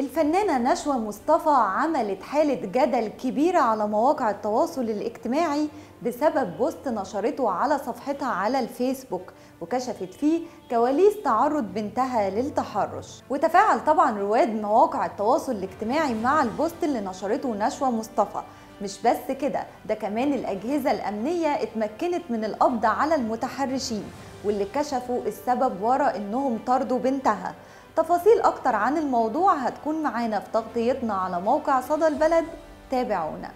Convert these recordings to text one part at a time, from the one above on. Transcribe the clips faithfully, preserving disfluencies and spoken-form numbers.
الفنانة نشوى مصطفى عملت حالة جدل كبيرة على مواقع التواصل الاجتماعي بسبب بوست نشرته على صفحتها على الفيسبوك، وكشفت فيه كواليس تعرض بنتها للتحرش. وتفاعل طبعا رواد مواقع التواصل الاجتماعي مع البوست اللي نشرته نشوى مصطفى. مش بس كده، ده كمان الأجهزة الأمنية اتمكنت من القبض على المتحرشين واللي كشفوا السبب وراء انهم طردوا بنتها. تفاصيل اكتر عن الموضوع هتكون معانا في تغطيتنا على موقع صدى البلد، تابعونا.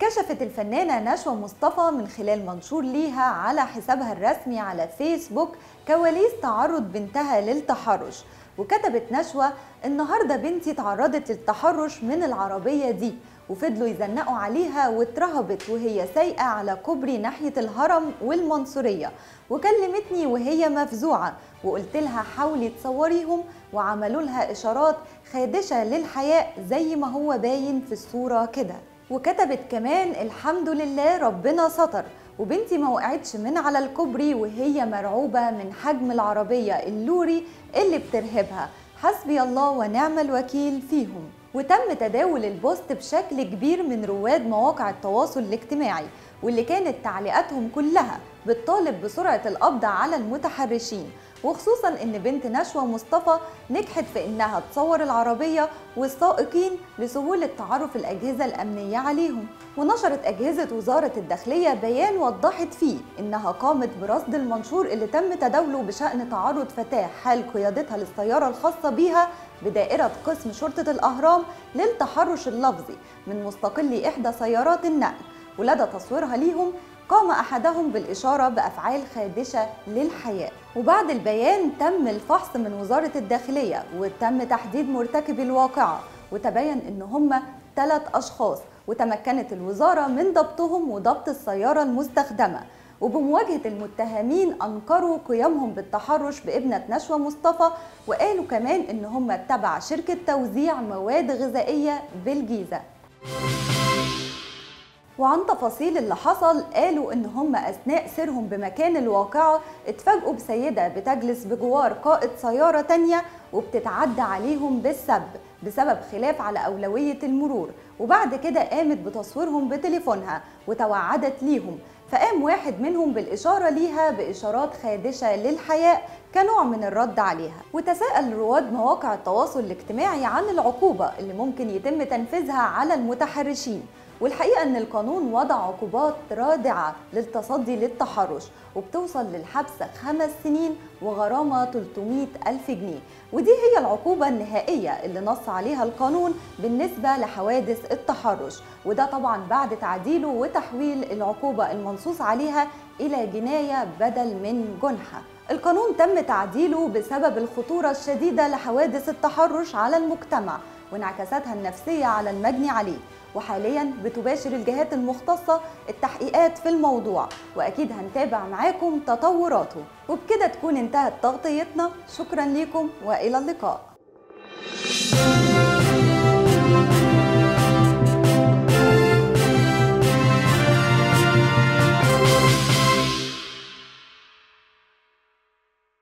كشفت الفنانة نشوى مصطفى من خلال منشور ليها على حسابها الرسمي على فيسبوك كواليس تعرض بنتها للتحرش، وكتبت نشوى: النهارده بنتي تعرضت للتحرش من العربية دي، وفضلوا يزنقوا عليها واترهبت وهي سايقة على كوبري ناحية الهرم والمنصورية، وكلمتني وهي مفزوعة وقلت لها حاولي تصوريهم، وعملوا لها إشارات خادشة للحياء زي ما هو باين في الصورة كده. وكتبت كمان: الحمد لله ربنا ستر، وبنتي ما وقعتش من على الكوبري وهي مرعوبة من حجم العربية اللوري اللي بترهبها، حسبي الله ونعم الوكيل فيهم. وتم تداول البوست بشكل كبير من رواد مواقع التواصل الاجتماعي، واللي كانت تعليقاتهم كلها بتطالب بسرعة القبض على المتحرشين، وخصوصا ان بنت نشوى مصطفى نجحت في انها تصور العربية والسائقين لسهولة تعرف الاجهزة الامنية عليهم. ونشرت اجهزة وزارة الداخلية بيان وضحت فيه انها قامت برصد المنشور اللي تم تداوله بشأن تعرض فتاة حال قيادتها للسيارة الخاصة بيها بدائرة قسم شرطة الأهرام للتحرش اللفظي من مستقلي احدى سيارات النقل، ولدى تصويرها ليهم قام أحدهم بالإشارة بأفعال خادشة للحياء. وبعد البيان تم الفحص من وزارة الداخلية وتم تحديد مرتكبي الواقعة، وتبين إن هم ثلاث أشخاص، وتمكنت الوزارة من ضبطهم وضبط السيارة المستخدمة. وبمواجهة المتهمين أنكروا قيامهم بالتحرش بابنة نشوى مصطفى، وقالوا كمان إن هم تبع شركة توزيع مواد غذائية بالجيزة. وعن تفاصيل اللي حصل، قالوا ان هم اثناء سيرهم بمكان الواقعه اتفاجئوا بسيده بتجلس بجوار قائد سياره تانيه وبتتعدى عليهم بالسب بسبب خلاف على اولويه المرور، وبعد كده قامت بتصويرهم بتليفونها وتوعدت ليهم، فقام واحد منهم بالإشارة ليها بإشارات خادشة للحياء كنوع من الرد عليها. وتساءل رواد مواقع التواصل الاجتماعي عن العقوبة اللي ممكن يتم تنفيذها على المتحرشين، والحقيقة أن القانون وضع عقوبات رادعة للتصدي للتحرش، وبتوصل للحبس خمس سنين وغرامة ثلاثمائة ألف جنيه، ودي هي العقوبة النهائية اللي نص عليها القانون بالنسبة لحوادث التحرش، وده طبعا بعد تعديله وتحويل العقوبة المنصوص عليها إلى جناية بدل من جنحة. القانون تم تعديله بسبب الخطورة الشديدة لحوادث التحرش على المجتمع وانعكاساتها النفسية على المجني عليه، وحاليا بتباشر الجهات المختصة التحقيقات في الموضوع، وأكيد هنتابع معاكم تطوراته. وبكده تكون انتهت تغطيتنا، شكرا لكم وإلى اللقاء.